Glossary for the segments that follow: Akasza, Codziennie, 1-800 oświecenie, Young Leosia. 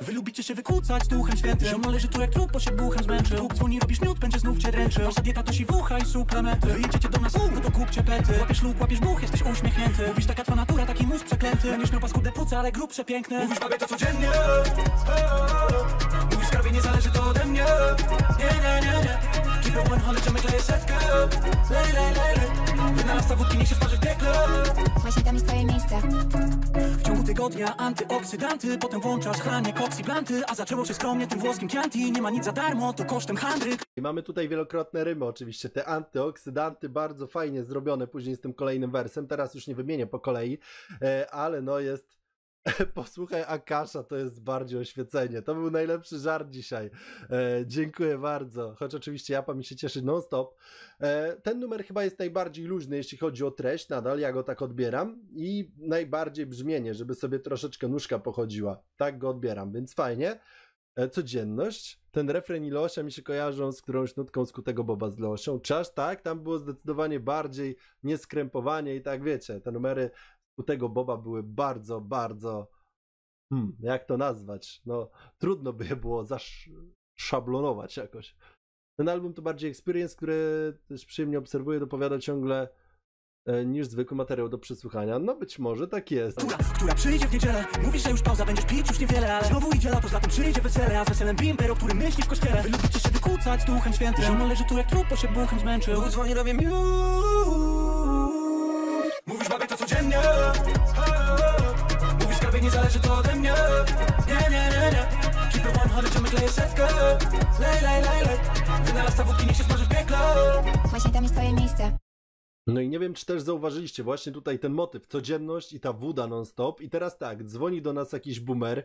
Wy lubicie się wykłócać duchem świętym. Ziom należy tu jak trup, bo się buchem zmęczył. Lub dzwoni, robisz miód, będzie znów cię dręczył. Wasza dieta to siwucha i suplementy. Wyjedziecie do nas, no to kupcie pety. Łapiesz luk, łapiesz buch, jesteś uśmiechnięty. Mówisz, taka twa natura, taki mózg przeklęty. Będziesz miał paskudę płuca, ale grób przepiękny. Mówisz, babie, to codziennie. Mówisz, skarbie, nie zależy to ode mnie. Nie. Keep it 100, ciągle jest setkę. Wynalazca wódki, niech się sparzy w piekle. Właśnie tam jest twoje miejsce. Tygodnia antyoksydanty, potem włączasz chranie, koks i blanty, a zaczęło się skromnie tym włoskim Chianti, nie ma nic za darmo, to kosztem handryk. I mamy tutaj wielokrotne rymy oczywiście, te antyoksydanty bardzo fajnie zrobione później z tym kolejnym wersem, teraz już nie wymienię po kolei, ale no jest... Posłuchaj Akasza, to jest bardziej oświecenie. To był najlepszy żart dzisiaj. Dziękuję bardzo. Choć oczywiście Japa mi się cieszy non-stop. Ten numer chyba jest najbardziej luźny, jeśli chodzi o treść. Nadal ja go tak odbieram. I najbardziej brzmienie, żeby sobie troszeczkę nóżka pochodziła. Tak go odbieram, więc fajnie. Codzienność. Ten refren i Leosia mi się kojarzą z którąś nutką Skutego Boba z Leosią. Czy aż tak? Tam było zdecydowanie bardziej nieskrępowanie i tak wiecie, te numery u tego Boba były bardzo, bardzo, jak to nazwać, no trudno by je było zaszablonować jakoś. Ten album to bardziej experience, który też przyjemnie obserwuję, dopowiada ciągle niż zwykły materiał do przesłuchania. No być może tak jest. Która przyjdzie w niedzielę, mówisz, że już pauza, będziesz pić już niewiele, ale znowu idzie lato, z latem przyjdzie wesele, a z weselem bimber, o którym myślisz w kościele. Wy lubicie się wykłócać duchem świętym, że leży tu jak trup, bo się buchem zmęczył. Bóg dzwoni, robię Mówisz, babie, to codziennie. Mówisz, skarbie, nie zależy to ode mnie. Nie. Keep it 100, ciągle kleję setkę. Lej. Wynalazca wódki, niech się smaży w piekle. Właśnie tam jest twoje miejsce. No i nie wiem, czy też zauważyliście właśnie tutaj ten motyw. Codzienność i ta woda non-stop. I teraz tak, dzwoni do nas jakiś boomer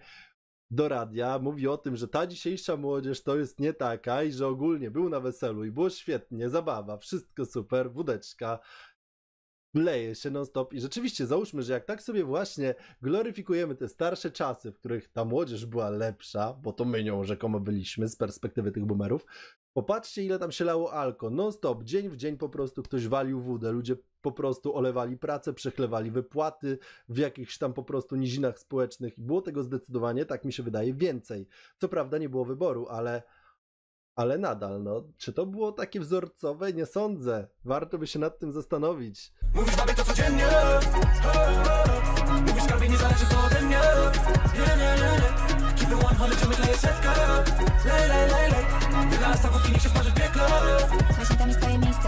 do radia, mówi o tym, że ta dzisiejsza młodzież to jest nie taka i że ogólnie był na weselu i było świetnie, zabawa, wszystko super, wódeczka. Leje się non-stop i rzeczywiście załóżmy, że jak tak sobie właśnie gloryfikujemy te starsze czasy, w których ta młodzież była lepsza, bo to my nią rzekomo byliśmy z perspektywy tych boomerów, popatrzcie ile tam się lało alko, non-stop, dzień w dzień po prostu ktoś walił wódę, ludzie po prostu olewali pracę, przechlewali wypłaty w jakichś tam po prostu nizinach społecznych i było tego zdecydowanie, tak mi się wydaje, więcej. Co prawda nie było wyboru, ale nadal, no, czy to było takie wzorcowe? Nie sądzę. Warto by się nad tym zastanowić. Mówisz, babie, to codziennie. Mówisz, skarbie, nie zależy to ode mnie. Nie. Keep it 100, ciągle kleję setkę. Lej. Wynalazca wódki, niech się smaży w piekle. Właśnie tam jest twoje miejsce.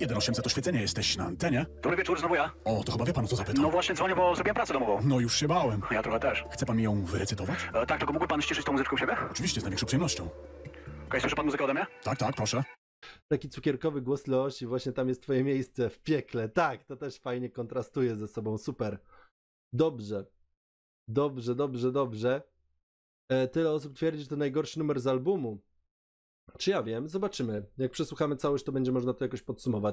Jeden 800 Oświecenie, jesteś na antenie? Dobry wieczór, znowu ja. O, to chyba wie pan, co zapytał. No właśnie dzwonię, bo zrobiłem pracę domową. No już się bałem. Ja trochę też. Chce pan mi ją wyrecytować? Tak, tylko mógłby pan ściszyć tą muzyczkę u siebie? Oczywiście, z największą przyjemnością. Okej, słyszy pan muzykę ode mnie? Tak, proszę. Taki cukierkowy głos Leosi, właśnie tam jest twoje miejsce, w piekle. Tak, to też fajnie kontrastuje ze sobą, super. Dobrze. Tyle osób twierdzi, że to najgorszy numer z albumu. Czy ja wiem? Zobaczymy. Jak przesłuchamy całość, to będzie można to jakoś podsumować.